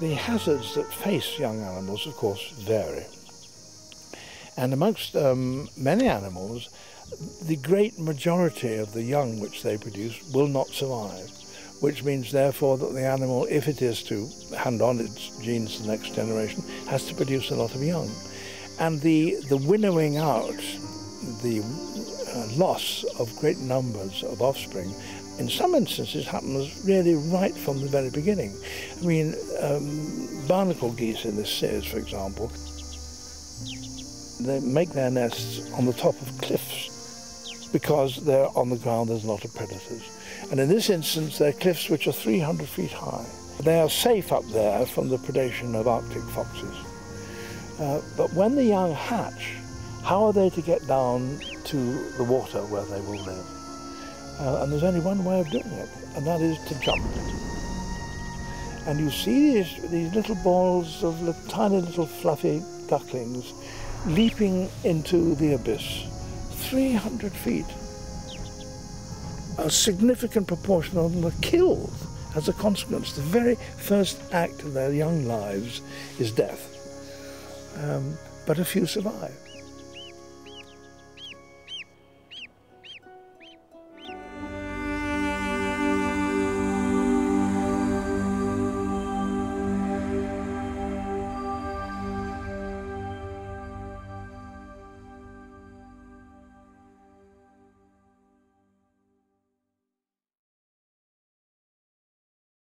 The hazards that face young animals, of course, vary. And amongst many animals, the great majority of the young which they produce will not survive, which means therefore that the animal, if it is to hand on its genes to the next generation, has to produce a lot of young. And the winnowing out, the loss of great numbers of offspring, in some instances happens really right from the very beginning. I mean, barnacle geese in this series, for example, they make their nests on the top of cliffs because they're on the ground, there's a lot of predators. And in this instance, they're cliffs which are 300 feet high. They are safe up there from the predation of Arctic foxes. But when the young hatch, how are they to get down to the water where they will live? And there's only one way of doing it, and that is to jump. And you see these little balls of tiny little fluffy ducklings leaping into the abyss, 300 feet. A significant proportion of them are killed as a consequence. The very first act of their young lives is death, but a few survive.